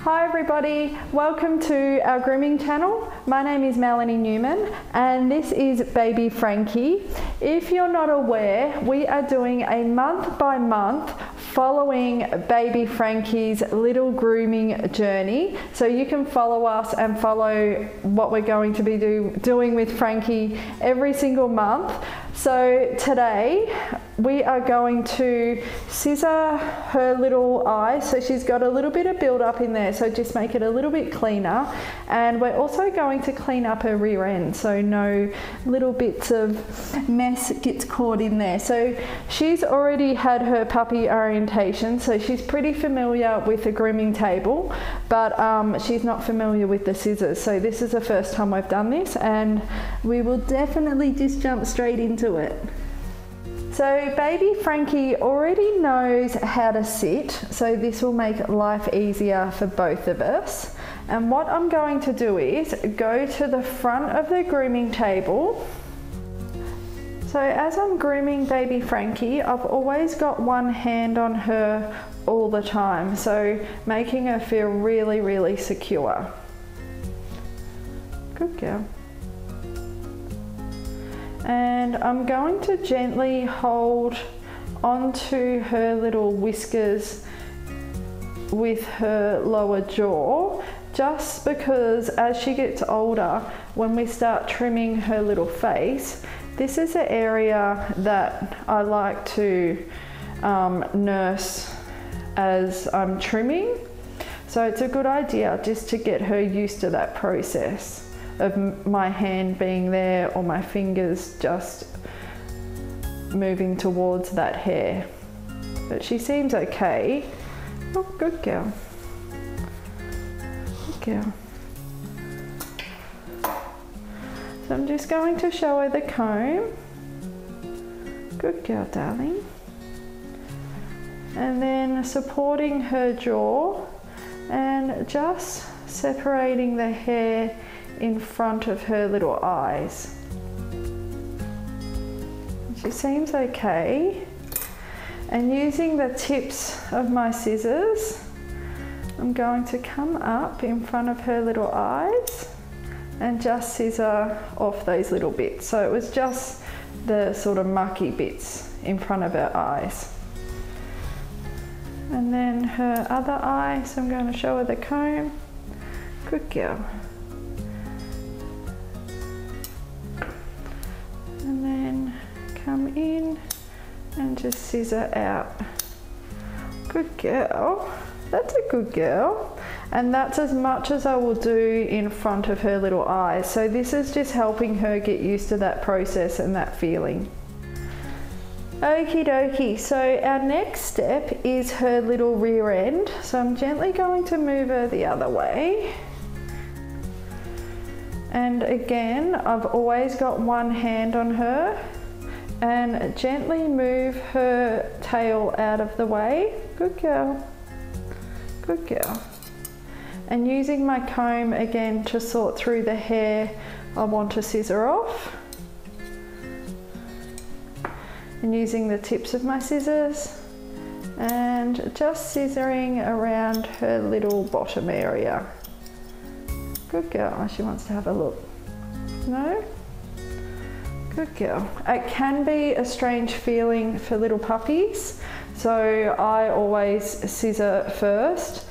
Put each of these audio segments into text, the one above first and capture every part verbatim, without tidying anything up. Hi everybody, welcome to our grooming channel. My name is Melanie Newman and this is Baby Frankie. If you're not aware, we are doing a month by month following Baby Frankie's little grooming journey. So you can follow us and follow what we're going to be do, doing with Frankie every single month. So today we are going to scissor her little eye. So she's got a little bit of build up in there. So just make it a little bit cleaner. And we're also going to clean up her rear end. So no little bits of mess gets caught in there. So she's already had her puppy orientation. So she's pretty familiar with the grooming table, but um, she's not familiar with the scissors. So this is the first time I've done this and we will definitely just jump straight into it. So Baby Frankie already knows how to sit, so this will make life easier for both of us. And what I'm going to do is go to the front of the grooming table. So as I'm grooming Baby Frankie, I've always got one hand on her all the time, so making her feel really, really secure. Good girl. And I'm going to gently hold onto her little whiskers with her lower jaw, just because as she gets older, when we start trimming her little face, this is an area that I like to um, nurse as I'm trimming. So it's a good idea just to get her used to that process of my hand being there or my fingers just moving towards that hair. But she seems okay. Oh, good girl. Good girl. So I'm just going to show her the comb. Good girl, darling. And then supporting her jaw and just separating the hair in front of her little eyes. She seems okay. And using the tips of my scissors, I'm going to come up in front of her little eyes and just scissor off those little bits. So it was just the sort of mucky bits in front of her eyes. And then her other eye, so I'm going to show her the comb. Good girl. And then come in and just scissor out. Good girl. That's a good girl. And that's as much as I will do in front of her little eyes. So this is just helping her get used to that process and that feeling. Okie dokie, so our next step is her little rear end. So I'm gently going to move her the other way. And again, I've always got one hand on her and gently move her tail out of the way. Good girl, good girl. And using my comb again to sort through the hair I want to scissor off. And using the tips of my scissors and just scissoring around her little bottom area. Good girl, she wants to have a look. No? Good girl. It can be a strange feeling for little puppies, so I always scissor first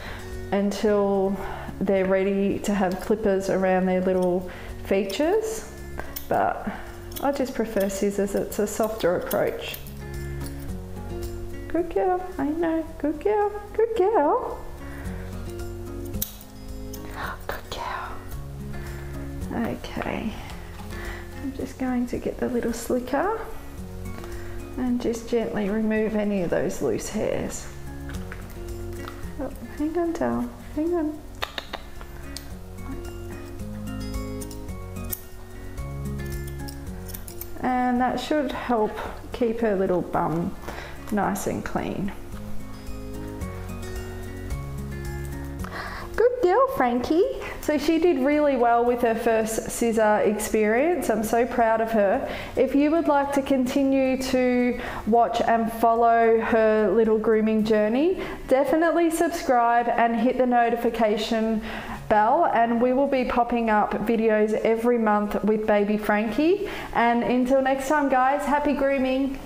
until they're ready to have clippers around their little features, but I just prefer scissors, it's a softer approach. Good girl, I know, good girl, good girl. Okay, I'm just going to get the little slicker and just gently remove any of those loose hairs. Oh, hang on, doll, hang on. And that should help keep her little bum nice and clean. Good girl, Frankie. So she did really well with her first scissor experience. I'm so proud of her. If you would like to continue to watch and follow her little grooming journey, definitely subscribe and hit the notification bell, and we will be popping up videos every month with Baby Frankie. And until next time guys, happy grooming.